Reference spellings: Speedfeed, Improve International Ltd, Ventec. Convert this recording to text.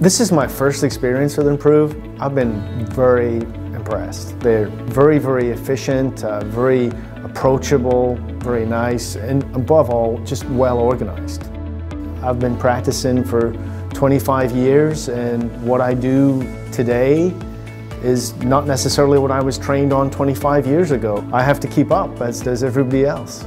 This is my first experience with Improve. I've been very impressed. They're very, very efficient, very approachable, very nice, and above all, just well organized. I've been practicing for 25 years, and what I do today is not necessarily what I was trained on 25 years ago. I have to keep up, as does everybody else.